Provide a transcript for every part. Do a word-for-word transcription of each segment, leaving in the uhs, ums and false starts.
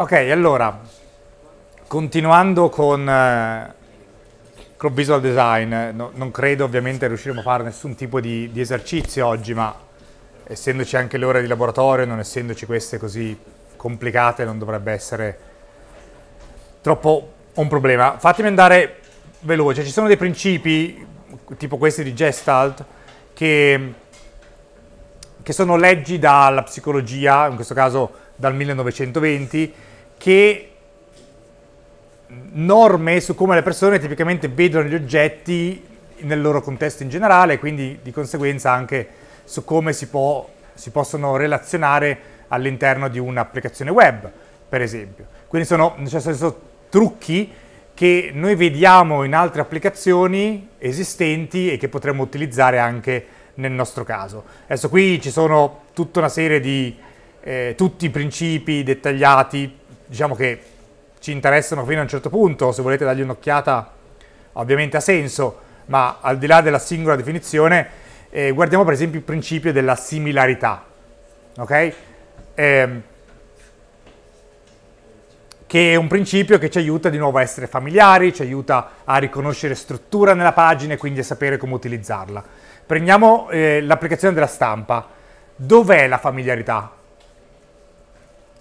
Ok, allora, continuando con, eh, con Visual Design, no, non credo ovviamente riusciremo a fare nessun tipo di, di esercizio oggi, ma essendoci anche le ore di laboratorio, non essendoci queste così complicate, non dovrebbe essere troppo un problema. Fatemi andare veloce, ci sono dei principi, tipo questi di Gestalt, che, che sono leggi dalla psicologia, in questo caso dal millenovecentoventi, che norme su come le persone tipicamente vedono gli oggetti nel loro contesto in generale, quindi di conseguenza anche su come si, può, si possono relazionare all'interno di un'applicazione web, per esempio. Quindi sono, nel senso, sono trucchi che noi vediamo in altre applicazioni esistenti e che potremmo utilizzare anche nel nostro caso. Adesso qui ci sono tutta una serie di eh, tutti i principi dettagliati, diciamo che ci interessano fino a un certo punto, se volete dargli un'occhiata ovviamente ha senso, ma al di là della singola definizione eh, guardiamo per esempio il principio della similarità, ok? Eh, che è un principio che ci aiuta di nuovo a essere familiari, ci aiuta a riconoscere struttura nella pagina e quindi a sapere come utilizzarla. Prendiamo eh, l'applicazione della stampa. Dov'è la familiarità?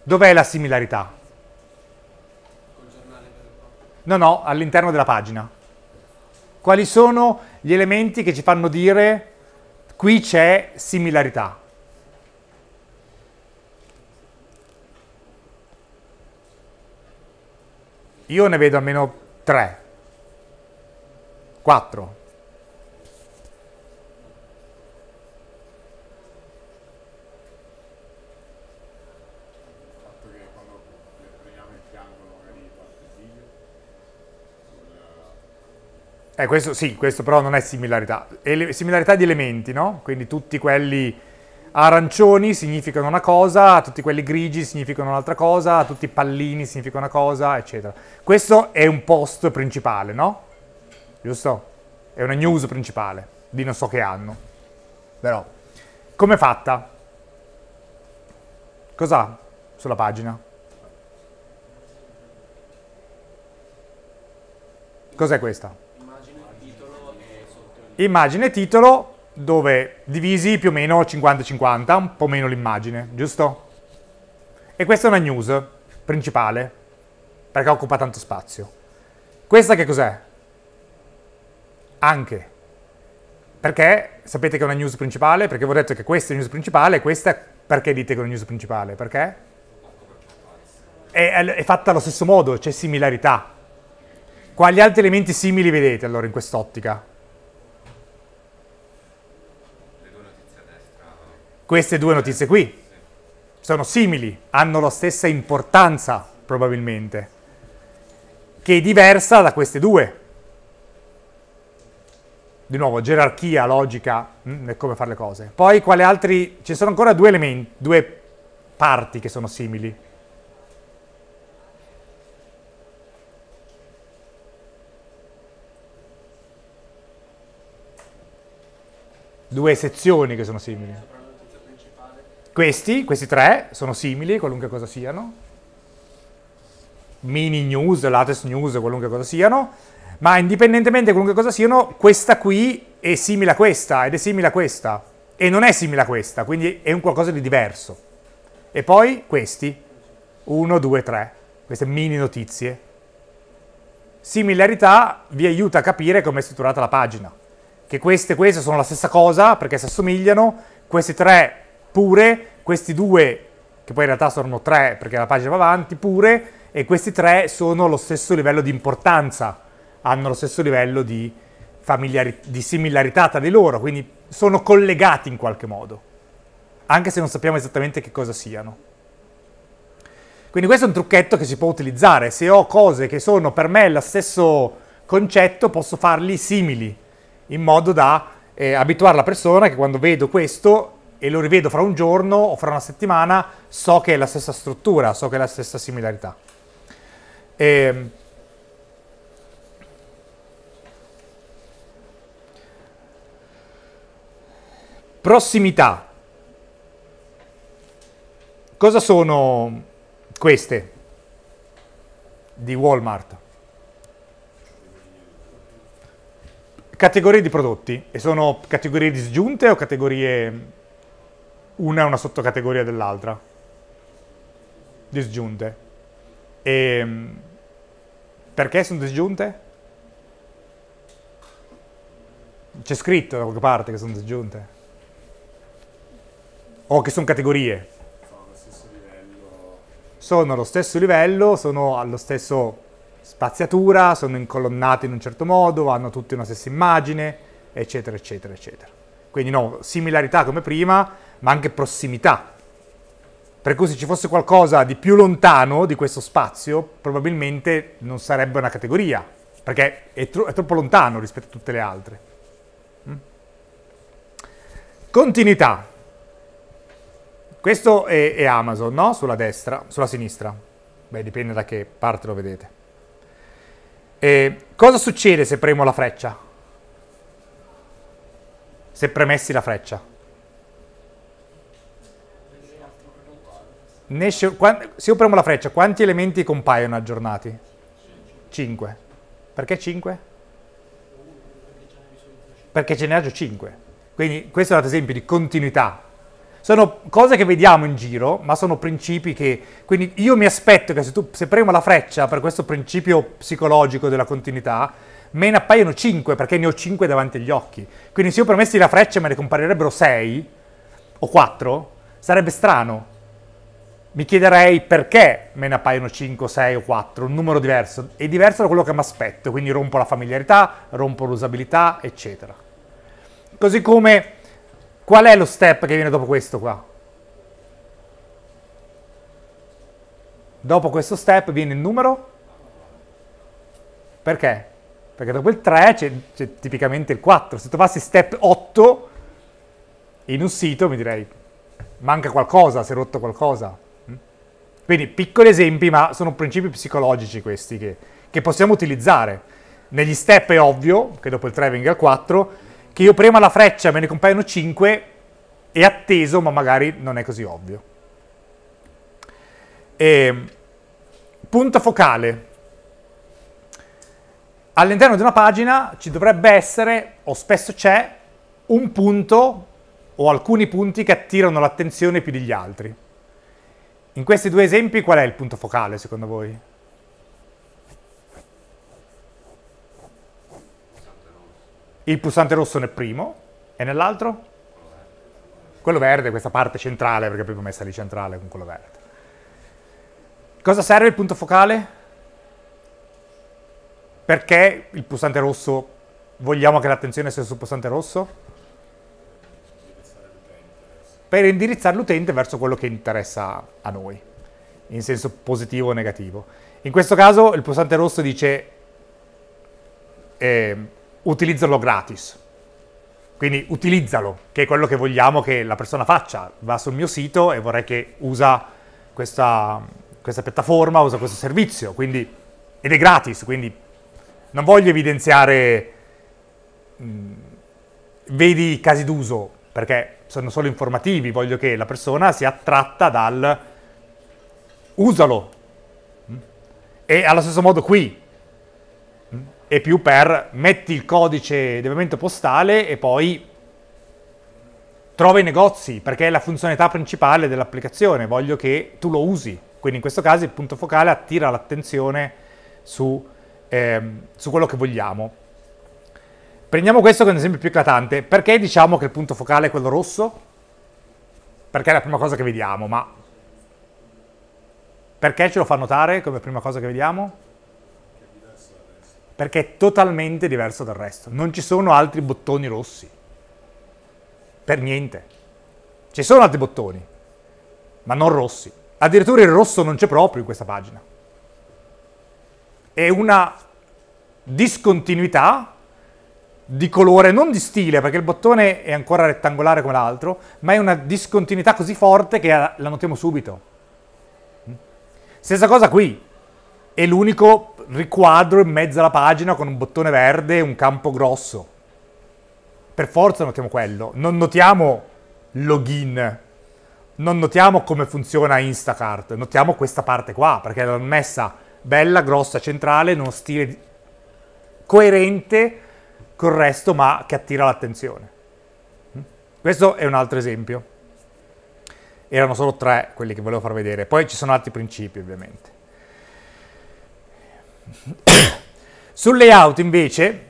Dov'è la similarità? No, no, all'interno della pagina. Quali sono gli elementi che ci fanno dire qui c'è similarità? Io ne vedo almeno tre, quattro. Eh, questo sì, questo però non è similarità. Ele- similarità di elementi, no? Quindi tutti quelli arancioni significano una cosa, tutti quelli grigi significano un'altra cosa, tutti i pallini significano una cosa, eccetera. Questo è un post principale, no? Giusto? È una news principale, di non so che anno. Però, com'è fatta? Cos'ha sulla pagina? Cos'è questa? Immagine e titolo, dove divisi più o meno cinquanta cinquanta, un po' meno l'immagine, giusto? E questa è una news principale, perché occupa tanto spazio. Questa che cos'è? Anche. Perché? Sapete che è una news principale? Perché vi ho detto che questa è news principale, questa perché dite che è una news principale? Perché? È, è fatta allo stesso modo, c'è similarità. Quali altri elementi simili vedete allora in quest'ottica? Queste due notizie qui sono simili, hanno la stessa importanza probabilmente, che è diversa da queste due. Di nuovo, gerarchia, logica, è come fare le cose. Poi quali altri? Ci sono ancora due elementi, due parti che sono simili. Due sezioni che sono simili. Questi, questi tre sono simili, qualunque cosa siano, mini news, latest news, qualunque cosa siano, ma indipendentemente da qualunque cosa siano, questa qui è simile a questa, ed è simile a questa, e non è simile a questa, quindi è un qualcosa di diverso. E poi questi, uno, due, tre, queste mini notizie. Similarità vi aiuta a capire come è strutturata la pagina, che queste e queste sono la stessa cosa, perché si assomigliano, questi tre pure, questi due, che poi in realtà sono tre perché la pagina va avanti, pure, e questi tre sono allo stesso livello di importanza, hanno lo stesso livello di, di similarità tra di loro, quindi sono collegati in qualche modo, anche se non sappiamo esattamente che cosa siano. Quindi questo è un trucchetto che si può utilizzare, se ho cose che sono per me lo stesso concetto posso farli simili, in modo da eh, abituare la persona che quando vedo questo e lo rivedo fra un giorno o fra una settimana, so che è la stessa struttura, so che è la stessa similarità. E... prossimità. Cosa sono queste? di Walmart. Categorie di prodotti, e sono categorie disgiunte o categorie... una è una sottocategoria dell'altra? Disgiunte. E perché sono disgiunte? C'è scritto da qualche parte che sono disgiunte? O che sono categorie? Sono allo stesso livello. Sono allo stesso livello, sono allo stesso spaziatura, sono incolonnate in un certo modo, hanno tutte una stessa immagine, eccetera, eccetera, eccetera. Quindi no, similarità come prima, ma anche prossimità. Per cui se ci fosse qualcosa di più lontano di questo spazio, probabilmente non sarebbe una categoria, perché è, tro- è troppo lontano rispetto a tutte le altre. Mm? Continuità. Questo è, è Amazon, no? Sulla destra, sulla sinistra. Beh, dipende da che parte lo vedete. E cosa succede se premo la freccia? Se premessi la freccia? Ne esce, quando, se io premo la freccia, quanti elementi compaiono aggiornati? cinque. Perché cinque? Perché ce ne ha già cinque. Quindi questo è un esempio di continuità. Sono cose che vediamo in giro, ma sono principi che... Quindi io mi aspetto che se, tu, se premo la freccia per questo principio psicologico della continuità, me ne appaiono cinque, perché ne ho cinque davanti agli occhi. Quindi se io premessi la freccia me ne comparirebbero sei o quattro, sarebbe strano. Mi chiederei perché me ne appaiono cinque, sei o quattro, un numero diverso. È diverso da quello che mi aspetto, quindi rompo la familiarità, rompo l'usabilità, eccetera. Così come, qual è lo step che viene dopo questo qua? Dopo questo step viene il numero? Perché? Perché dopo il tre c'è tipicamente il quattro. Se trovassi step otto in un sito mi direi, manca qualcosa, si è rotto qualcosa. Quindi piccoli esempi, ma sono principi psicologici questi che, che possiamo utilizzare. Negli step è ovvio, che dopo il tre venga il quattro, che io prema la freccia me ne compaiono cinque, è atteso, ma magari non è così ovvio. E, punto focale. All'interno di una pagina ci dovrebbe essere, o spesso c'è, un punto o alcuni punti che attirano l'attenzione più degli altri. In questi due esempi qual è il punto focale, secondo voi? Il pulsante rosso nel primo, e nell'altro? Quello verde, questa parte centrale, perché abbiamo messa lì centrale con quello verde. Cosa serve il punto focale? Perché il pulsante rosso, vogliamo che l'attenzione sia sul pulsante rosso? Per indirizzare l'utente verso quello che interessa a noi, in senso positivo o negativo. In questo caso il pulsante rosso dice eh, utilizzalo gratis, quindi utilizzalo, che è quello che vogliamo che la persona faccia. Va sul mio sito e vorrei che usa questa, questa piattaforma, usa questo servizio, quindi, ed è gratis, quindi non voglio evidenziare, mh, vedi i casi d'uso, perché sono solo informativi, voglio che la persona sia attratta dal usalo. E allo stesso modo qui, è più per metti il codice di avviamento postale e poi trova i negozi, perché è la funzionalità principale dell'applicazione, voglio che tu lo usi. Quindi in questo caso il punto focale attira l'attenzione su, ehm, su quello che vogliamo. Prendiamo questo come un esempio più eclatante. Perché diciamo che il punto focale è quello rosso? Perché è la prima cosa che vediamo, ma... Perché ce lo fa notare come prima cosa che vediamo? Perché è totalmente diverso dal resto. Non ci sono altri bottoni rossi. Per niente. Ci sono altri bottoni, ma non rossi. Addirittura il rosso non c'è proprio in questa pagina. È una discontinuità... di colore, non di stile, perché il bottone è ancora rettangolare come l'altro, ma è una discontinuità così forte che la notiamo subito. Stessa cosa qui, è l'unico riquadro in mezzo alla pagina con un bottone verde e un campo grosso. Per forza notiamo quello, non notiamo login, non notiamo come funziona Instacart, notiamo questa parte qua, perché l'hanno messa bella, grossa, centrale, in uno stile coerente col resto, ma che attira l'attenzione. Questo è un altro esempio. Erano solo tre quelli che volevo far vedere. Poi ci sono altri principi, ovviamente. Sul layout, invece,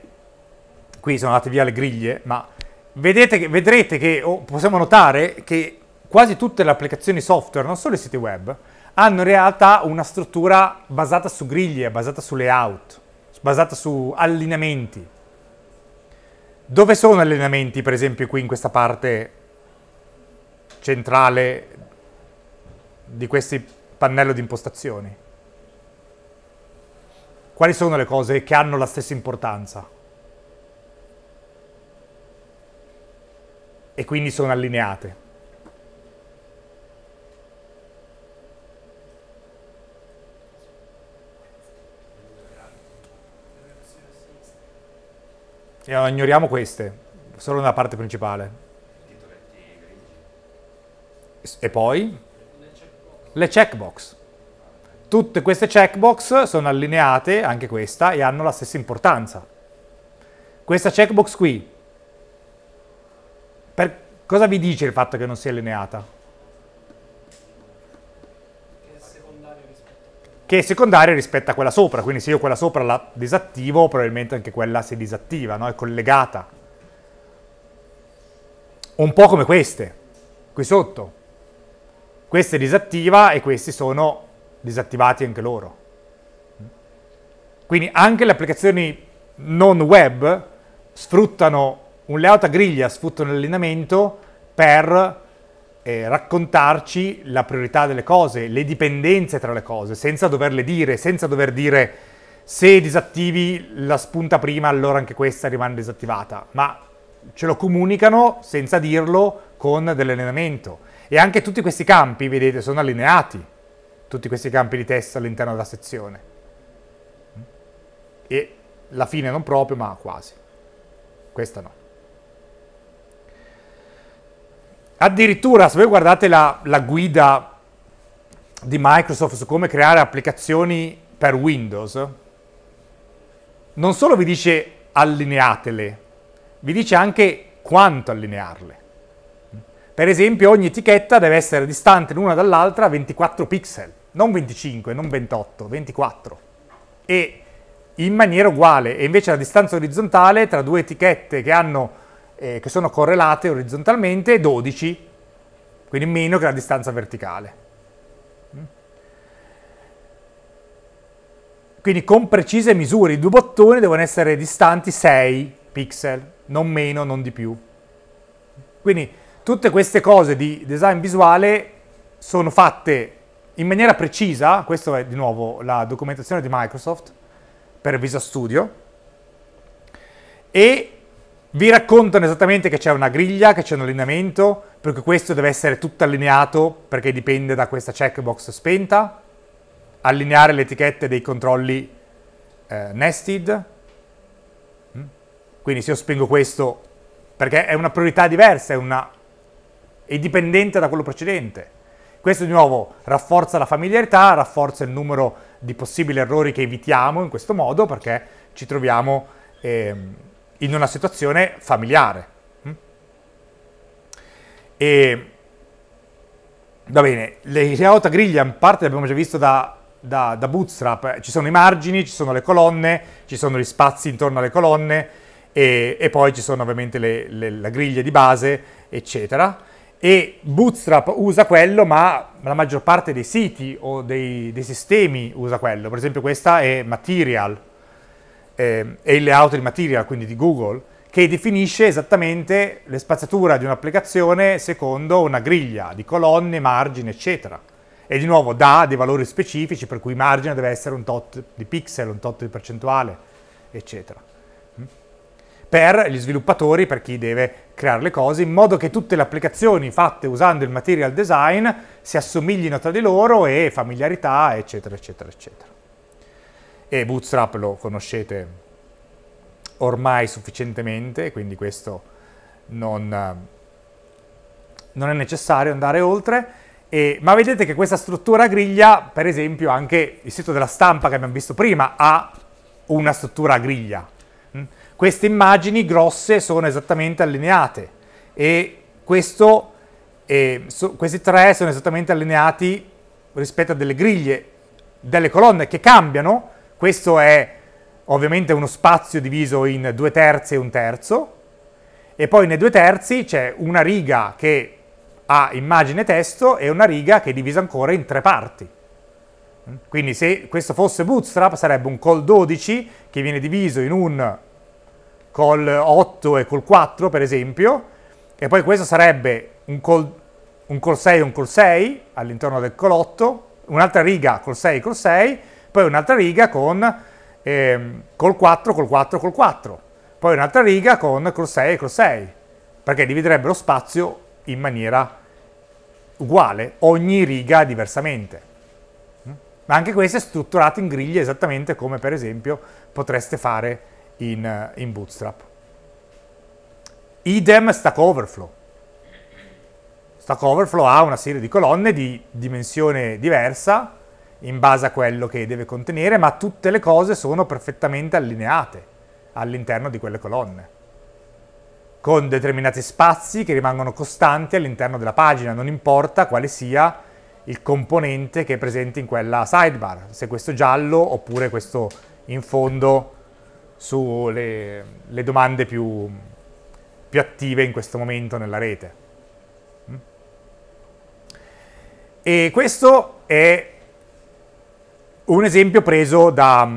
qui sono andate via le griglie, ma vedete che, vedrete che, o possiamo notare che quasi tutte le applicazioni software, non solo i siti web, hanno in realtà una struttura basata su griglie, basata su layout, basata su allineamenti. Dove sono allineamenti, per esempio, qui in questa parte centrale di questi pannelli di impostazioni? Quali sono le cose che hanno la stessa importanza e quindi sono allineate? E ignoriamo queste, solo nella parte principale. E poi? Le checkbox. Tutte queste checkbox sono allineate, anche questa, e hanno la stessa importanza. Questa checkbox qui, per cosa vi dice il fatto che non sia allineata? Che è secondaria rispetto a quella sopra, quindi se io quella sopra la disattivo, probabilmente anche quella si disattiva, no? È collegata. Un po' come queste, qui sotto. Questa è disattiva e questi sono disattivati anche loro. Quindi anche le applicazioni non web sfruttano un layout a griglia, sfruttano l'allineamento per... Eh, raccontarci la priorità delle cose, le dipendenze tra le cose, senza doverle dire, senza dover dire se disattivi la spunta prima allora anche questa rimane disattivata, ma ce lo comunicano senza dirlo con dell'allineamento. E anche tutti questi campi, vedete, sono allineati, tutti questi campi di testo all'interno della sezione. E alla fine non proprio, ma quasi. Questa no. Addirittura, se voi guardate la, la guida di Microsoft su come creare applicazioni per Windows, non solo vi dice allineatele, vi dice anche quanto allinearle. Per esempio, ogni etichetta deve essere distante l'una dall'altra ventiquattro pixel, non venticinque, non ventotto, ventiquattro. E in maniera uguale, e invece la distanza orizzontale tra due etichette che hanno... Eh, che sono correlate orizzontalmente, dodici, quindi meno che la distanza verticale. Quindi con precise misure i due bottoni devono essere distanti sei pixel, non meno, non di più. Quindi tutte queste cose di design visuale sono fatte in maniera precisa, questa è di nuovo la documentazione di Microsoft per Visual Studio, e vi raccontano esattamente che c'è una griglia, che c'è un allineamento, perché questo deve essere tutto allineato, perché dipende da questa checkbox spenta, allineare le etichette dei controlli eh, nested, quindi se io spengo questo, perché è una priorità diversa, è, una, è dipendente da quello precedente. Questo di nuovo rafforza la familiarità, rafforza il numero di possibili errori che evitiamo in questo modo, perché ci troviamo... Ehm, in una situazione familiare. E, va bene, le layout a griglia in parte l'abbiamo già visto da, da, da Bootstrap, ci sono i margini, ci sono le colonne, ci sono gli spazi intorno alle colonne e, e poi ci sono ovviamente le, le, la griglia di base, eccetera. E Bootstrap usa quello, ma la maggior parte dei siti o dei, dei sistemi usa quello. Per esempio questa è Material, e il layout di Material, quindi di Google, che definisce esattamente la spazzatura di un'applicazione secondo una griglia di colonne, margini, eccetera. E di nuovo dà dei valori specifici, per cui margine deve essere un tot di pixel, un tot di percentuale, eccetera. Per gli sviluppatori, per chi deve creare le cose, in modo che tutte le applicazioni fatte usando il Material Design si assomiglino tra di loro e familiarità, eccetera, eccetera, eccetera. E Bootstrap lo conoscete ormai sufficientemente, quindi questo non, non è necessario andare oltre. E, ma vedete che questa struttura a griglia, per esempio anche il sito della stampa che abbiamo visto prima, ha una struttura a griglia. Queste immagini grosse sono esattamente allineate e questo, eh, so, questi tre sono esattamente allineati rispetto a delle griglie, delle colonne che cambiano. Questo è ovviamente uno spazio diviso in due terzi e un terzo, e poi nei due terzi c'è una riga che ha immagine e testo e una riga che è divisa ancora in tre parti. Quindi se questo fosse Bootstrap sarebbe un col dodici che viene diviso in un col otto e col quattro, per esempio, e poi questo sarebbe un col sei e un col sei all'interno del col otto, un'altra riga col sei e col sei, poi un'altra riga con eh, col quattro, col quattro, col quattro, poi un'altra riga con col sei e col sei, perché dividerebbero spazio in maniera uguale, ogni riga diversamente. Ma anche questo è strutturato in griglie esattamente come per esempio potreste fare in, in Bootstrap. Idem Stack Overflow. Stack Overflow ha una serie di colonne di dimensione diversa in base a quello che deve contenere, ma tutte le cose sono perfettamente allineate all'interno di quelle colonne, con determinati spazi che rimangono costanti all'interno della pagina, non importa quale sia il componente che è presente in quella sidebar, se questo giallo oppure questo in fondo sulle le domande più, più attive in questo momento nella rete. E questo è un esempio preso da...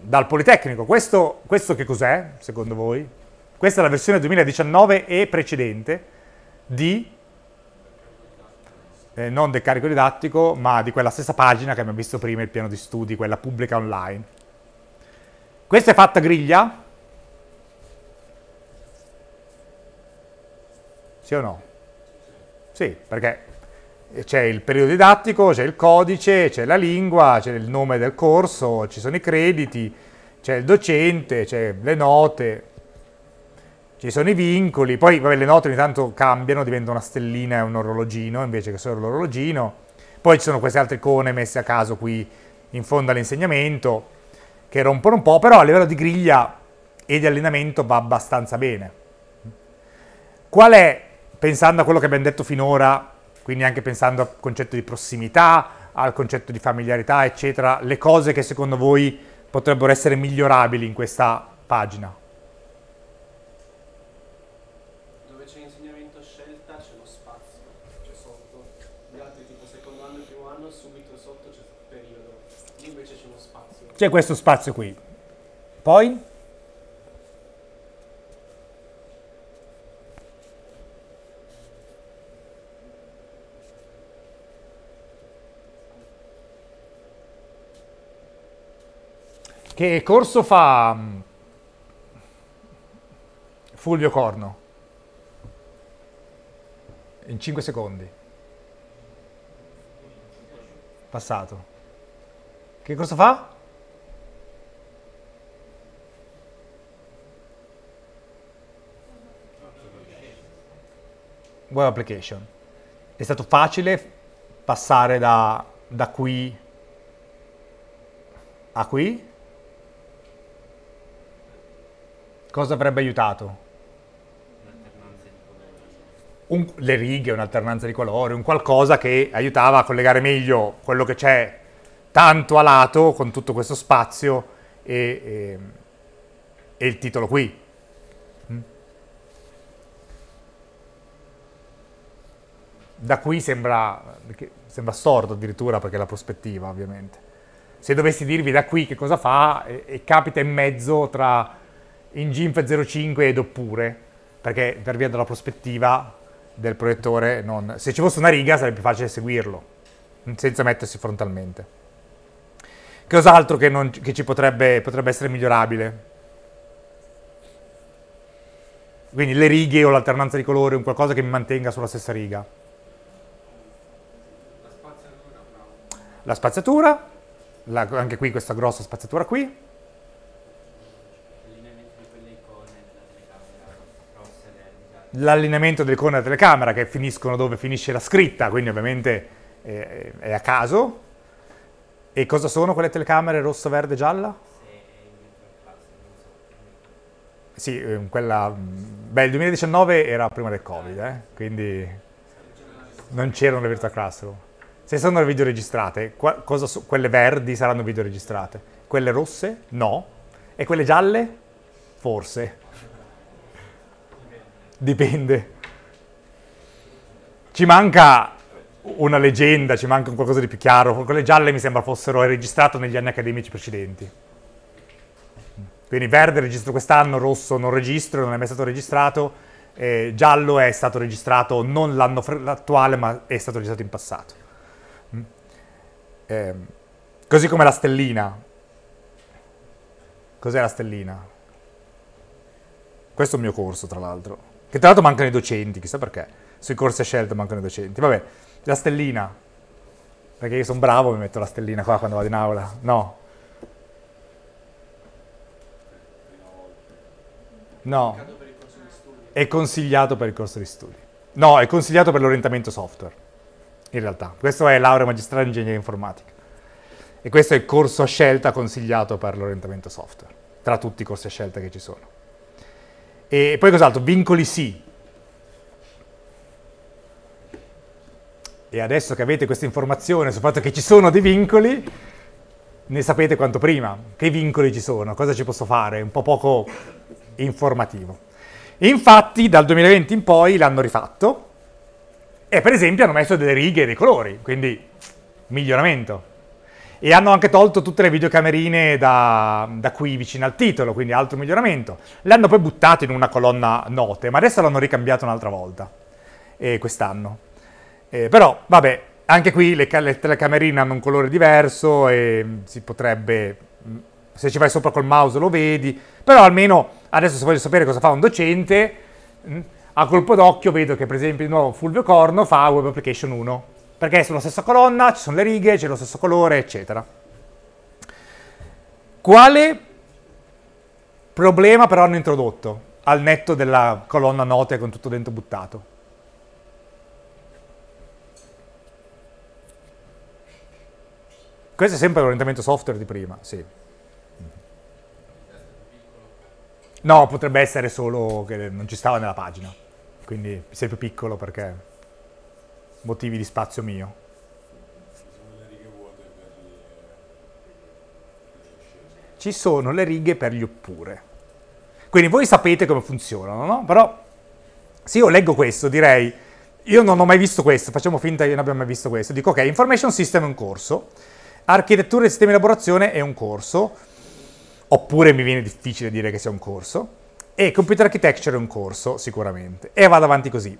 dal Politecnico. Questo, questo che cos'è, secondo voi? Questa è la versione duemiladiciannove e precedente di, eh, non del carico didattico, ma di quella stessa pagina che abbiamo visto prima, il piano di studi, quella pubblica online. Questa è fatta a griglia? Sì o no? Sì, perché c'è il periodo didattico, c'è il codice, c'è la lingua, c'è il nome del corso, ci sono i crediti, c'è il docente, c'è le note, ci sono i vincoli, poi vabbè, le note ogni tanto cambiano, diventano una stellina e un orologino invece che solo l'orologino, poi ci sono queste altre icone messe a caso qui in fondo all'insegnamento che rompono un po', però a livello di griglia e di allineamento va abbastanza bene. Qual è, pensando a quello che abbiamo detto finora, quindi anche pensando al concetto di prossimità, al concetto di familiarità, eccetera, le cose che secondo voi potrebbero essere migliorabili in questa pagina? Dove c'è insegnamento scelta c'è lo spazio, c'è sotto. Gli altri tipo secondo anno e primo anno, subito sotto c'è il periodo. Lì invece c'è uno spazio. C'è questo spazio qui. Poi? Che corso fa Fulvio Corno? In cinque secondi. Passato. Che corso fa? Web application. È stato facile passare da, da qui a qui? Cosa avrebbe aiutato? Un, le righe, un'alternanza di colore, un qualcosa che aiutava a collegare meglio quello che c'è tanto a lato con tutto questo spazio e, e, e il titolo qui. Da qui sembra, sembra sordo addirittura perché è la prospettiva ovviamente. Se dovessi dirvi da qui che cosa fa e, e capita in mezzo tra... in GIMP zero cinque ed oppure, perché per via della prospettiva del proiettore, non... se ci fosse una riga sarebbe più facile seguirlo, senza mettersi frontalmente. Cos'altro che, non... che ci potrebbe, potrebbe essere migliorabile? Quindi le righe o l'alternanza di colore, un qualcosa che mi mantenga sulla stessa riga. La spaziatura, no. La spazzatura, la... anche qui questa grossa spazzatura qui. l'allineamento dell'icona della telecamera, che finiscono dove finisce la scritta, quindi ovviamente eh, è a caso. E cosa sono quelle telecamere rossa, verde, gialla? Sì, quella... Beh, il duemiladiciannove era prima del Covid, eh? Quindi non c'erano le virtual classroom. Se sono le video registrate, cosa so? Quelle verdi saranno video registrate, quelle rosse no, e quelle gialle forse. Dipende. Ci manca una leggenda, ci manca un qualcosa di più chiaro. Quelle gialle mi sembra fossero registrate negli anni accademici precedenti. Quindi verde registro quest'anno, rosso non registro, non è mai stato registrato, eh, giallo è stato registrato non l'anno attuale, ma è stato registrato in passato. Mm. Eh, così come la stellina. Cos'è la stellina? Questo è il mio corso, tra l'altro. Che tra l'altro mancano i docenti, chissà perché. Sui corsi a scelta mancano i docenti. Vabbè, la stellina. Perché io sono bravo, mi metto la stellina qua quando vado in aula. No. No. È consigliato per il corso di studi. No, è consigliato per l'orientamento software. In realtà. Questo è laurea magistrale in ingegneria informatica. E questo è il corso a scelta consigliato per l'orientamento software. Tra tutti i corsi a scelta che ci sono. E poi cos'altro? Vincoli sì. E adesso che avete questa informazione sul fatto che ci sono dei vincoli, ne sapete quanto prima. Che vincoli ci sono? Cosa ci posso fare? Un po' poco informativo. Infatti dal duemilaventi in poi l'hanno rifatto e per esempio hanno messo delle righe e dei colori, quindi miglioramento. E hanno anche tolto tutte le videocamerine da, da qui vicino al titolo, quindi altro miglioramento. Le hanno poi buttate in una colonna note, ma adesso l'hanno ricambiato un'altra volta, eh, quest'anno. Eh, però, vabbè, anche qui le, le telecamerine hanno un colore diverso e si potrebbe... Se ci vai sopra col mouse lo vedi, però almeno adesso se voglio sapere cosa fa un docente, a colpo d'occhio vedo che per esempio di nuovo Fulvio Corno fa Web Application uno. Perché è sulla stessa colonna, ci sono le righe, c'è lo stesso colore, eccetera. Quale problema però hanno introdotto al netto della colonna note con tutto dentro buttato? Questo è sempre l'orientamento software di prima, sì. No, potrebbe essere solo che non ci stava nella pagina, quindi sei più piccolo perché... motivi di spazio mio. Ci sono le righe per gli oppure. Quindi voi sapete come funzionano, no? Però se io leggo questo direi, io non ho mai visto questo, facciamo finta che non abbiamo mai visto questo, dico ok, Information System è un corso, Architettura e Sistema di Elaborazione è un corso, oppure mi viene difficile dire che sia un corso, e Computer Architecture è un corso sicuramente, e vado avanti così.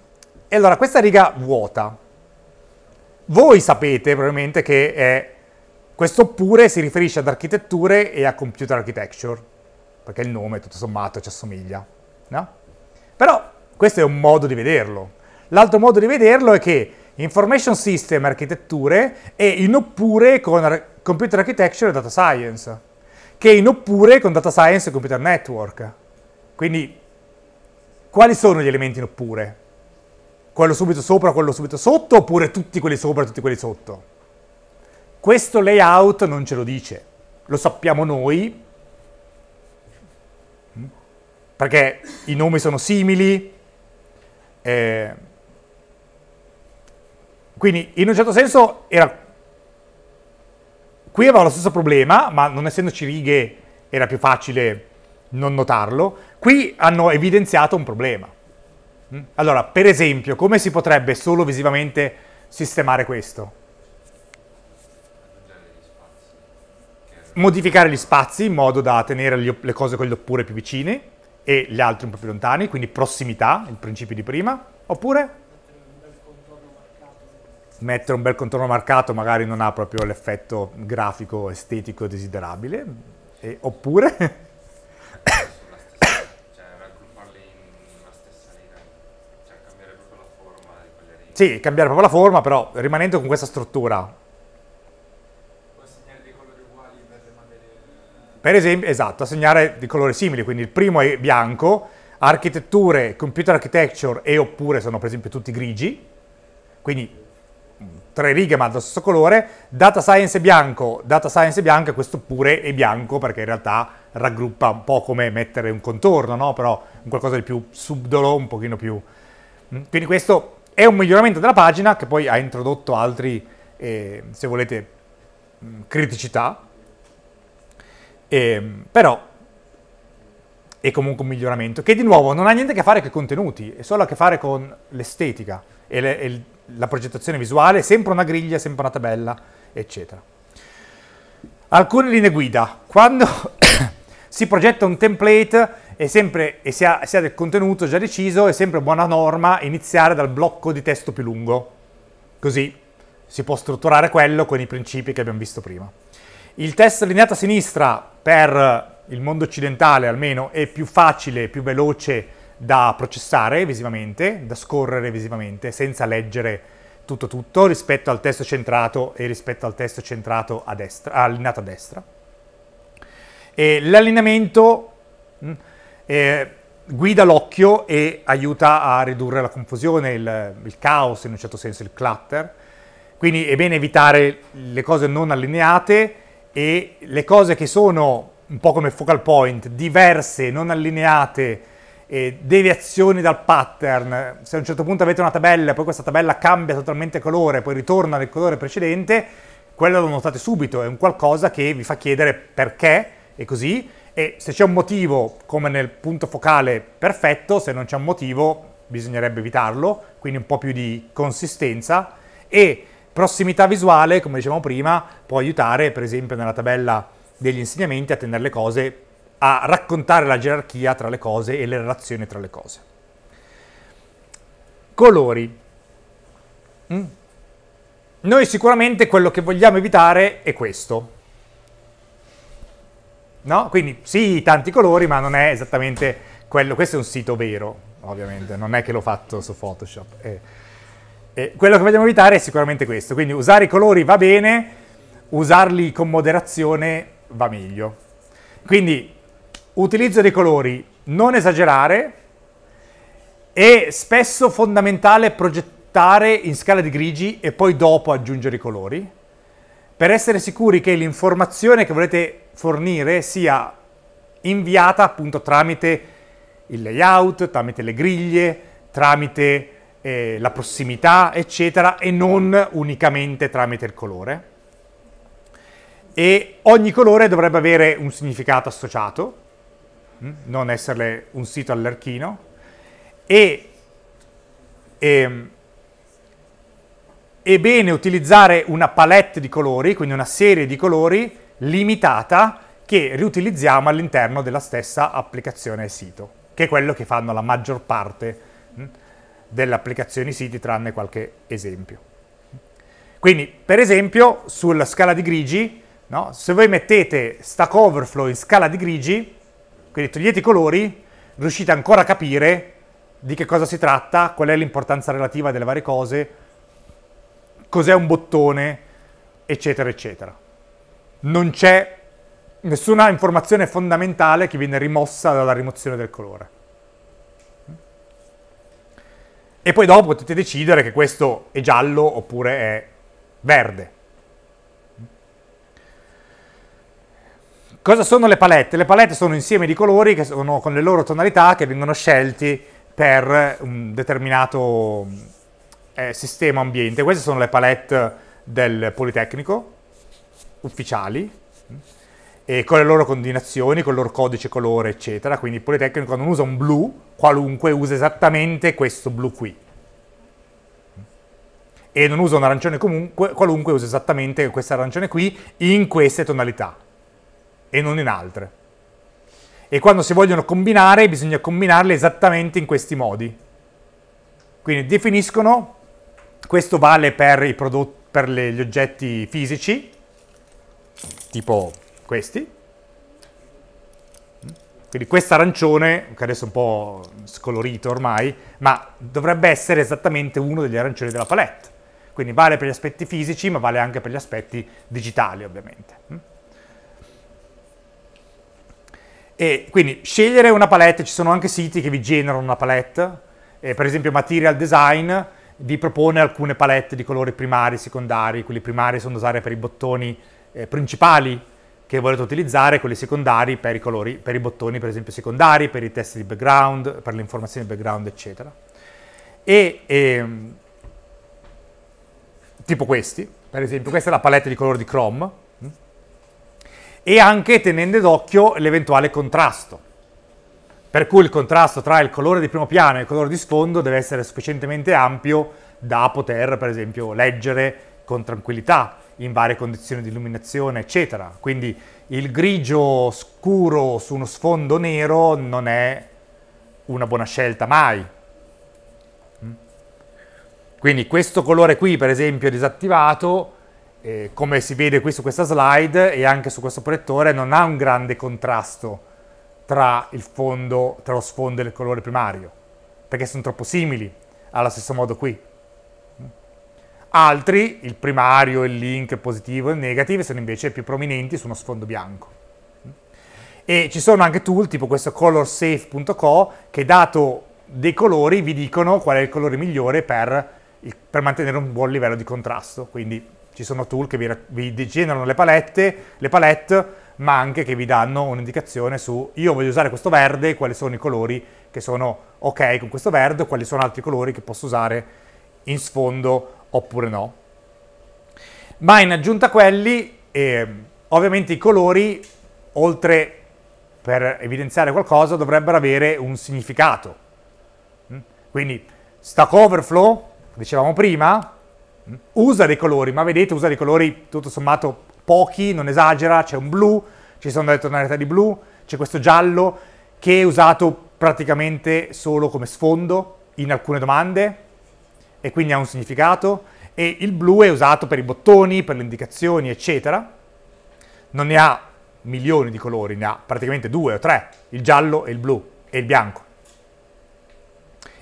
E allora questa riga vuota, voi sapete probabilmente che è, questo oppure si riferisce ad architetture e a computer architecture, perché il nome tutto sommato ci assomiglia, no? Però questo è un modo di vederlo. L'altro modo di vederlo è che information system architetture è in oppure con computer architecture e data science, che è in oppure con data science e computer network. Quindi quali sono gli elementi in oppure? Quello subito sopra, quello subito sotto, oppure tutti quelli sopra, tutti quelli sotto. Questo layout non ce lo dice, lo sappiamo noi, perché i nomi sono simili, eh, quindi in un certo senso era... Qui aveva lo stesso problema, ma non essendoci righe era più facile non notarlo, qui hanno evidenziato un problema. Allora, per esempio, come si potrebbe solo visivamente sistemare questo? Modificare gli spazi in modo da tenere le cose con gli oppure più vicini e gli altri un po' più lontani, quindi prossimità, il principio di prima, oppure? Mettere un bel contorno marcato magari non ha proprio l'effetto grafico, estetico desiderabile, e, oppure? Sì, cambiare proprio la forma, però rimanendo con questa struttura. Puoi assegnare dei colori uguali per le materie... Per esempio, esatto, assegnare di colori simili, quindi il primo è bianco, architetture, computer architecture e oppure sono per esempio tutti grigi, quindi tre righe ma dello stesso colore, data science è bianco, data science è bianca, questo pure è bianco perché in realtà raggruppa un po' come mettere un contorno, no? Però un qualcosa di più subdolo, un pochino più... Quindi questo è un miglioramento della pagina che poi ha introdotto altri, eh, se volete, criticità, eh, però è comunque un miglioramento che di nuovo non ha niente a che fare con i contenuti, è solo a che fare con l'estetica e, le, e la progettazione visuale, sempre una griglia, sempre una tabella, eccetera. Alcune linee guida. Quando si progetta un template è sempre, e si ha, si ha del contenuto già deciso, è sempre buona norma iniziare dal blocco di testo più lungo, così si può strutturare quello con i principi che abbiamo visto prima. Il testo allineato a sinistra per il mondo occidentale almeno è più facile, più veloce da processare visivamente, da scorrere visivamente, senza leggere tutto tutto rispetto al testo centrato e rispetto al testo centrato a destra, allineato a destra. L'allineamento eh, guida l'occhio e aiuta a ridurre la confusione, il, il caos in un certo senso, il clutter. Quindi è bene evitare le cose non allineate e le cose che sono un po' come focal point, diverse, non allineate, eh, deviazioni dal pattern. Se a un certo punto avete una tabella e poi questa tabella cambia totalmente colore, poi ritorna nel colore precedente, quello lo notate subito, è un qualcosa che vi fa chiedere perché è così, e se c'è un motivo, come nel punto focale, perfetto, se non c'è un motivo bisognerebbe evitarlo, quindi un po' più di consistenza, e prossimità visuale, come dicevamo prima, può aiutare, per esempio nella tabella degli insegnamenti, a tenere le cose, a raccontare la gerarchia tra le cose e le relazioni tra le cose. Colori. Mm. Noi sicuramente quello che vogliamo evitare è questo. No? Quindi sì, tanti colori, ma non è esattamente quello. Questo è un sito vero, ovviamente, non è che l'ho fatto su Photoshop. Eh. Eh, quello che vogliamo evitare è sicuramente questo, quindi usare i colori va bene, usarli con moderazione va meglio. Quindi utilizzo dei colori, non esagerare, e spesso fondamentale progettare in scala di grigi e poi dopo aggiungere i colori, per essere sicuri che l'informazione che volete fornire sia inviata appunto tramite il layout, tramite le griglie, tramite eh, la prossimità, eccetera, e non unicamente tramite il colore. E ogni colore dovrebbe avere un significato associato, non essere un sito all'archino, e è bene utilizzare una palette di colori, quindi una serie di colori limitata che riutilizziamo all'interno della stessa applicazione sito, che è quello che fanno la maggior parte delle applicazioni siti, tranne qualche esempio. Quindi, per esempio, sulla scala di grigi, no? Se voi mettete Stack Overflow in scala di grigi, quindi togliete i colori, riuscite ancora a capire di che cosa si tratta, qual è l'importanza relativa delle varie cose, cos'è un bottone, eccetera, eccetera. Non c'è nessuna informazione fondamentale che viene rimossa dalla rimozione del colore. E poi dopo potete decidere che questo è giallo oppure è verde. Cosa sono le palette? Le palette sono insieme di colori che sono con le loro tonalità, che vengono scelti per un determinato eh, sistema ambiente. Queste sono le palette del Politecnico, ufficiali, e con le loro combinazioni, con il loro codice colore, eccetera. Quindi il Politecnico non usa un blu qualunque, usa esattamente questo blu qui. E non usa un arancione comunque, qualunque, usa esattamente questa arancione qui, in queste tonalità e non in altre. E quando si vogliono combinare, bisogna combinarle esattamente in questi modi. Quindi definiscono, questo vale per, i prodotti, per le, gli oggetti fisici, tipo questi. Quindi questo arancione, che adesso è un po' scolorito ormai, ma dovrebbe essere esattamente uno degli arancioni della palette. Quindi vale per gli aspetti fisici, ma vale anche per gli aspetti digitali, ovviamente. E quindi scegliere una palette, ci sono anche siti che vi generano una palette, eh, per esempio Material Design vi propone alcune palette di colori primari, secondari, quelli primari sono da usare per i bottoni eh, principali che volete utilizzare, quelli secondari per i colori, per i bottoni per esempio secondari, per i testi di background, per le informazioni di background eccetera. E ehm, tipo questi, per esempio questa è la palette di colori di Chrome, e anche tenendo d'occhio l'eventuale contrasto, per cui il contrasto tra il colore di primo piano e il colore di sfondo deve essere sufficientemente ampio da poter per esempio leggere con tranquillità in varie condizioni di illuminazione eccetera, quindi il grigio scuro su uno sfondo nero non è una buona scelta mai. Quindi questo colore qui per esempio è disattivato. Eh, come si vede qui su questa slide e anche su questo proiettore non ha un grande contrasto tra, il fondo, tra lo sfondo e il colore primario perché sono troppo simili, allo stesso modo qui. Altri, il primario, il link, il positivo e il negativo, sono invece più prominenti su uno sfondo bianco. E ci sono anche tool tipo questo color safe punto co che dato dei colori vi dicono qual è il colore migliore per, il, per mantenere un buon livello di contrasto, quindi ci sono tool che vi, vi generano le palette, le palette, ma anche che vi danno un'indicazione su io voglio usare questo verde, quali sono i colori che sono ok con questo verde, quali sono altri colori che posso usare in sfondo oppure no. Ma in aggiunta a quelli, eh, ovviamente i colori, oltre per evidenziare qualcosa, dovrebbero avere un significato. Quindi Stack Overflow, dicevamo prima, usa dei colori, ma vedete usa dei colori tutto sommato pochi, non esagera, c'è un blu, ci sono delle tonalità di blu, c'è questo giallo che è usato praticamente solo come sfondo in alcune domande e quindi ha un significato, e il blu è usato per i bottoni, per le indicazioni eccetera, non ne ha milioni di colori, ne ha praticamente due o tre, il giallo e il blu e il bianco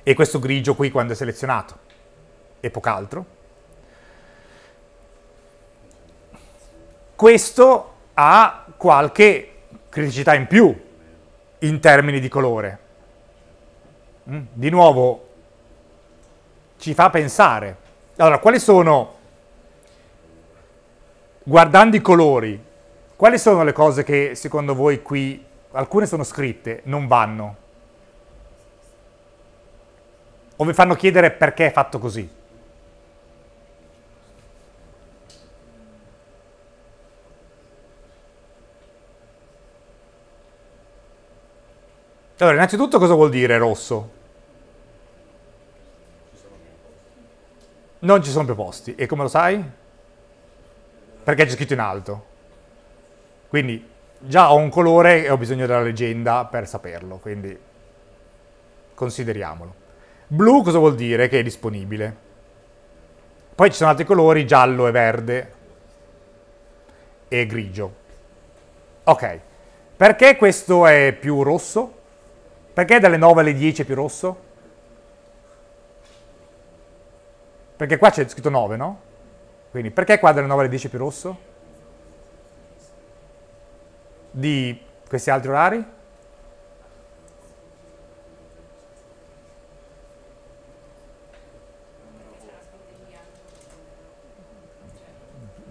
e questo grigio qui quando è selezionato e poco altro. Questo ha qualche criticità in più in termini di colore. Di nuovo, ci fa pensare. Allora, quali sono, guardando i colori, quali sono le cose che secondo voi qui, alcune sono scritte, non vanno? O vi fanno chiedere perché è fatto così? Allora, innanzitutto cosa vuol dire rosso? Non ci sono più posti. E come lo sai? Perché c'è scritto in alto. Quindi già ho un colore e ho bisogno della leggenda per saperlo, quindi consideriamolo. Blu cosa vuol dire? Che è disponibile. Poi ci sono altri colori, giallo e verde e grigio. Ok, perché questo è più rosso? Perché dalle nove alle dieci è più rosso? Perché qua c'è scritto nove, no? Quindi perché qua dalle nove alle dieci è più rosso? Di questi altri orari?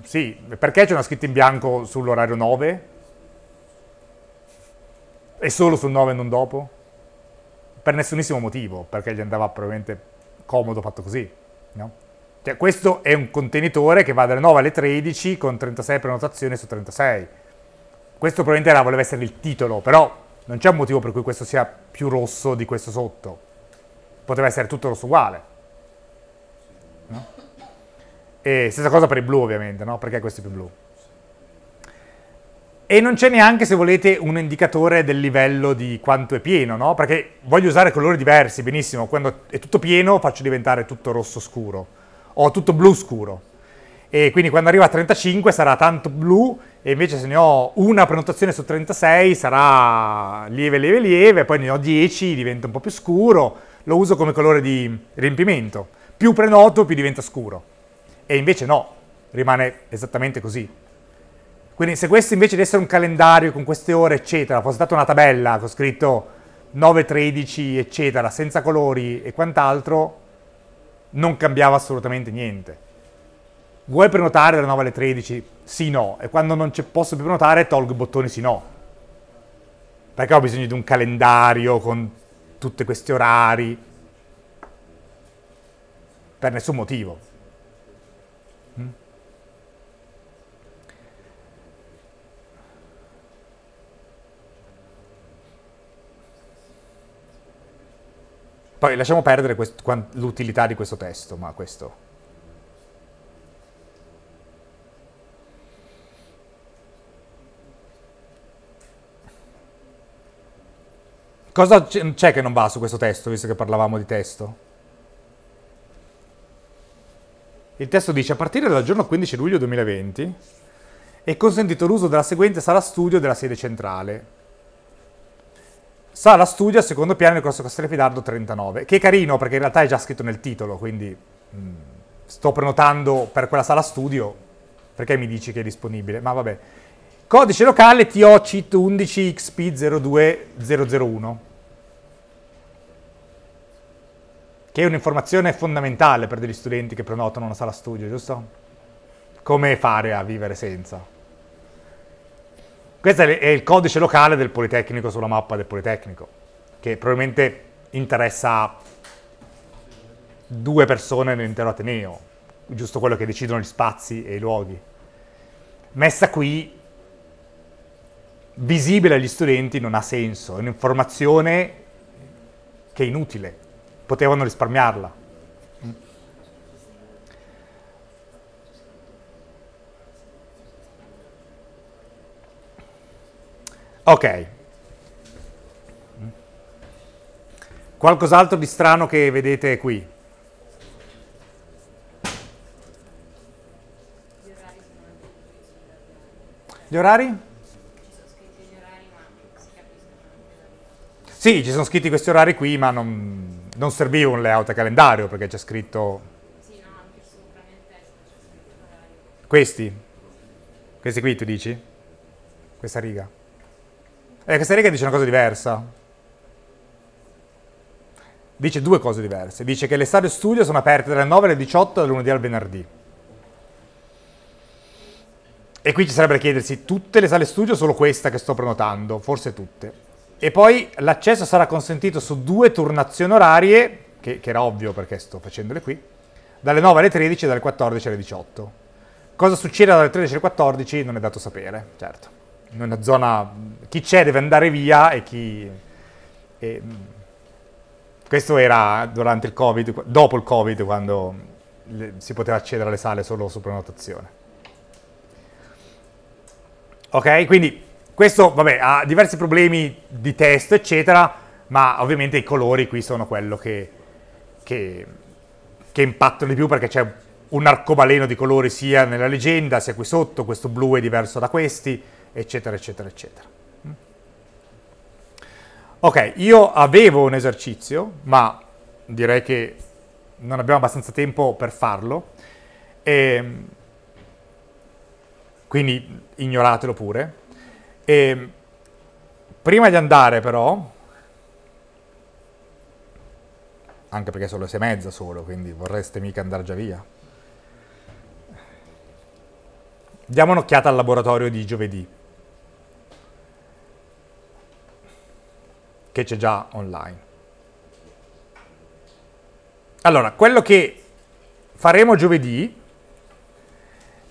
Sì, perché c'è una scritta in bianco sull'orario nove? E solo sul nove e non dopo? Per nessunissimo motivo, perché gli andava probabilmente comodo fatto così, no? Cioè, questo è un contenitore che va dalle nove alle tredici con trentasei prenotazioni su trentasei. Questo probabilmente era, voleva essere il titolo, però non c'è un motivo per cui questo sia più rosso di questo sotto. Poteva essere tutto rosso uguale, no? E stessa cosa per il blu ovviamente, no? Perché questo è più blu. E non c'è neanche, se volete, un indicatore del livello di quanto è pieno, no? Perché voglio usare colori diversi, benissimo, quando è tutto pieno faccio diventare tutto rosso scuro, o tutto blu scuro. E quindi quando arriva a trentacinque sarà tanto blu, e invece se ne ho una prenotazione su trentasei sarà lieve, lieve, lieve, poi ne ho dieci, diventa un po' più scuro, lo uso come colore di riempimento. Più prenoto, più diventa scuro. E invece no, rimane esattamente così. Quindi se questo invece di essere un calendario con queste ore eccetera fosse stata una tabella con scritto nove, tredici eccetera senza colori e quant'altro, non cambiava assolutamente niente. Vuoi prenotare dalle nove alle tredici? Sì, no. E quando non posso più prenotare tolgo i bottoni sì, no. Perché ho bisogno di un calendario con tutti questi orari? Per nessun motivo. Poi lasciamo perdere l'utilità di questo testo, ma questo... Cosa c'è che non va su questo testo, visto che parlavamo di testo? Il testo dice, a partire dal giorno quindici luglio duemilaventi è consentito l'uso della seguente sala studio della sede centrale. Sala studio, secondo piano del corso Castelfidardo trentanove, che è carino perché in realtà è già scritto nel titolo, quindi mh, sto prenotando per quella sala studio, perché mi dici che è disponibile, ma vabbè. Codice locale T O C I T undici X P zero due zero zero uno, che è un'informazione fondamentale per degli studenti che prenotano una sala studio, giusto? Come fare a vivere senza? Questo è il codice locale del Politecnico sulla mappa del Politecnico, che probabilmente interessa due persone nell'intero Ateneo, giusto quello che decidono gli spazi e i luoghi. Messa qui, visibile agli studenti, non ha senso, è un'informazione che è inutile, potevano risparmiarla. Ok, qualcos'altro di strano che vedete qui? Gli orari? Sì, ci sono scritti questi orari qui, ma non, non serviva un layout a calendario perché c'è scritto... Sì, no, anche sopra nel testo c'è scritto l'orario. Questi? Questi qui tu dici? Questa riga? Eh, questa riga dice una cosa diversa. Dice due cose diverse. Dice che le sale studio sono aperte dalle nove alle diciotto, dal lunedì al venerdì. E qui ci sarebbe da chiedersi, tutte le sale studio o solo questa che sto prenotando? Forse tutte. E poi l'accesso sarà consentito su due turnazioni orarie, che, che era ovvio perché sto facendole qui, dalle nove alle tredici e dalle quattordici alle diciotto. Cosa succede dalle tredici alle quattordici non è dato sapere, certo. In una zona, chi c'è deve andare via e chi... E, questo era durante il Covid, dopo il Covid, quando le, si poteva accedere alle sale solo su prenotazione. Ok, quindi questo, vabbè, ha diversi problemi di testo, eccetera, ma ovviamente i colori qui sono quello che, che, che impattano di più, perché c'è un arcobaleno di colori sia nella leggenda, sia qui sotto, questo blu è diverso da questi, eccetera, eccetera, eccetera. Ok, io avevo un esercizio, ma direi che non abbiamo abbastanza tempo per farlo, e quindi ignoratelo pure. E prima di andare però, anche perché sono le sei e mezza solo, quindi vorreste mica andare già via, diamo un'occhiata al laboratorio di giovedì, che c'è già online. Allora, quello che faremo giovedì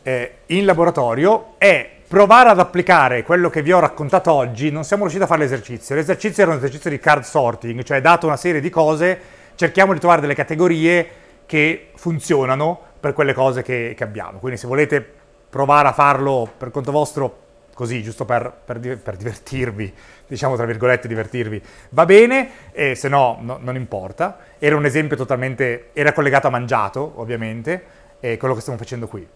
eh, in laboratorio è provare ad applicare quello che vi ho raccontato oggi. Non siamo riusciti a fare l'esercizio. L'esercizio era un esercizio di card sorting, cioè dato una serie di cose, cerchiamo di trovare delle categorie che funzionano per quelle cose che, che abbiamo. Quindi se volete provare a farlo per conto vostro, così, giusto per, per, per divertirvi, diciamo tra virgolette divertirvi, va bene, e se no, no non importa. Era un esempio totalmente, era collegato a Mangiato, ovviamente, e quello che stiamo facendo qui.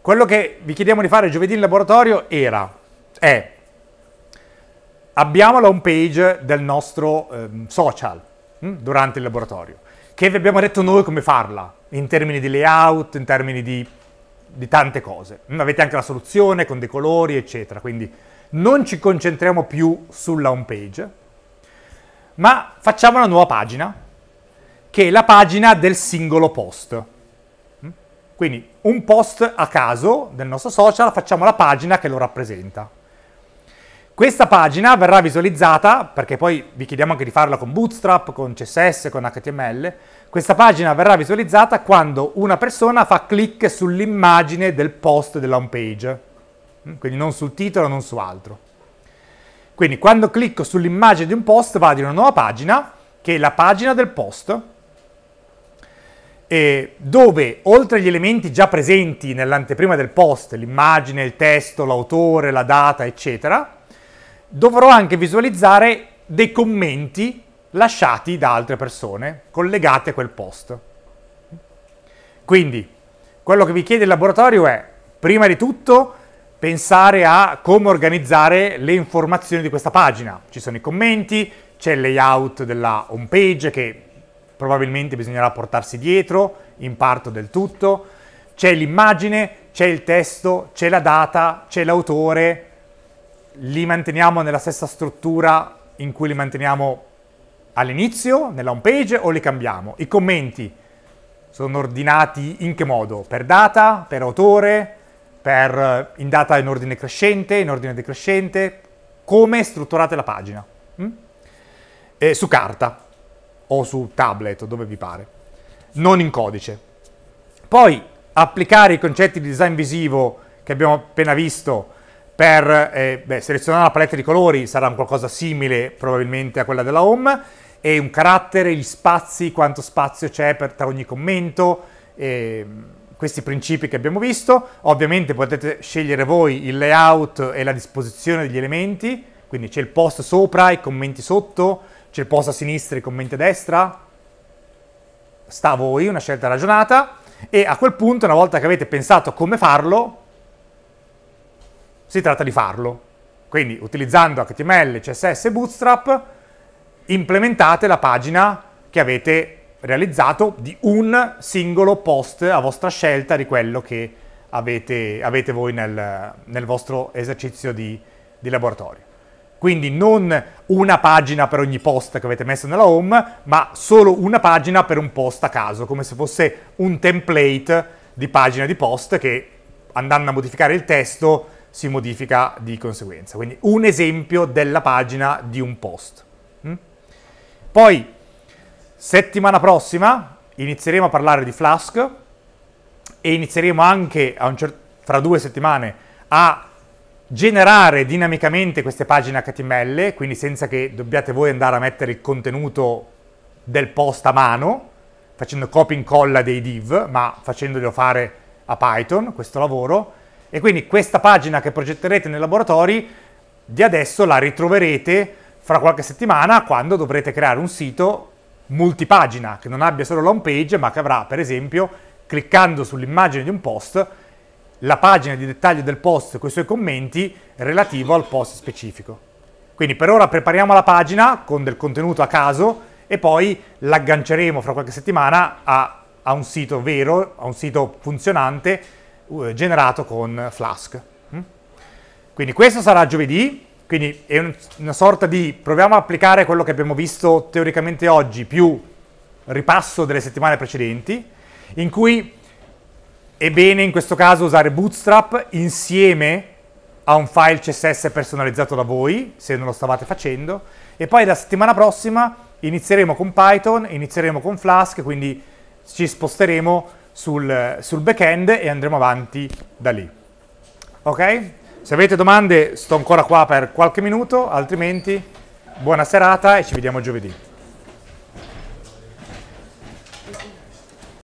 Quello che vi chiediamo di fare giovedì in laboratorio era, è, abbiamo la home page del nostro eh, social, mh, durante il laboratorio, che vi abbiamo detto noi come farla, in termini di layout, in termini di di tante cose. Avete anche la soluzione con dei colori, eccetera. Quindi non ci concentriamo più sulla home page, ma facciamo una nuova pagina, che è la pagina del singolo post. Quindi un post a caso del nostro social, facciamo la pagina che lo rappresenta. Questa pagina verrà visualizzata, perché poi vi chiediamo anche di farla con Bootstrap, con C S S, con H T M L, questa pagina verrà visualizzata quando una persona fa clic sull'immagine del post della home page, quindi non sul titolo, non su altro. Quindi quando clicco sull'immagine di un post vado in una nuova pagina, che è la pagina del post, e dove oltre agli elementi già presenti nell'anteprima del post, l'immagine, il testo, l'autore, la data, eccetera, dovrò anche visualizzare dei commenti lasciati da altre persone collegate a quel post. Quindi quello che vi chiede il laboratorio è, prima di tutto, pensare a come organizzare le informazioni di questa pagina. Ci sono i commenti, c'è il layout della home page che probabilmente bisognerà portarsi dietro, in parte del tutto, c'è l'immagine, c'è il testo, c'è la data, c'è l'autore. Li manteniamo nella stessa struttura in cui li manteniamo all'inizio, nella home page, o li cambiamo? I commenti sono ordinati in che modo? Per data, per autore, per in data in ordine crescente, in ordine decrescente? Come strutturate la pagina? Mm? E su carta o su tablet, dove vi pare, non in codice. Poi applicare i concetti di design visivo che abbiamo appena visto. Per eh, beh, selezionare la palette di colori sarà un qualcosa simile probabilmente a quella della home, e un carattere, gli spazi, quanto spazio c'è per tra ogni commento, eh, questi principi che abbiamo visto. Ovviamente potete scegliere voi il layout e la disposizione degli elementi, quindi c'è il post sopra, i commenti sotto, c'è il post a sinistra, i commenti a destra. Sta a voi, una scelta ragionata, e a quel punto, una volta che avete pensato come farlo, si tratta di farlo. Quindi utilizzando H T M L, C S S e Bootstrap implementate la pagina che avete realizzato di un singolo post a vostra scelta di quello che avete, avete voi nel, nel vostro esercizio di, di laboratorio. Quindi non una pagina per ogni post che avete messo nella home, ma solo una pagina per un post a caso, come se fosse un template di pagina di post che, andando a modificare il testo, si modifica di conseguenza. Quindi un esempio della pagina di un post. Poi, settimana prossima, inizieremo a parlare di Flask e inizieremo anche, a un cer- fra due settimane, a generare dinamicamente queste pagine H T M L, quindi senza che dobbiate voi andare a mettere il contenuto del post a mano, facendo copia e incolla dei div, ma facendolo fare a Python, questo lavoro. E quindi questa pagina che progetterete nei laboratori di adesso la ritroverete fra qualche settimana, quando dovrete creare un sito multipagina che non abbia solo la home page, ma che avrà, per esempio, cliccando sull'immagine di un post, la pagina di dettaglio del post con i suoi commenti relativo al post specifico. Quindi per ora prepariamo la pagina con del contenuto a caso e poi l'agganceremo fra qualche settimana a, a un sito vero, a un sito funzionante, generato con Flask. Quindi questo sarà giovedì, quindi è una sorta di proviamo a applicare quello che abbiamo visto teoricamente oggi più ripasso delle settimane precedenti, in cui è bene in questo caso usare Bootstrap insieme a un file C S S personalizzato da voi, se non lo stavate facendo, e poi la settimana prossima inizieremo con Python, inizieremo con Flask, quindi ci sposteremo sul, sul back-end e andremo avanti da lì. Ok? Se avete domande sto ancora qua per qualche minuto, altrimenti buona serata e ci vediamo giovedì.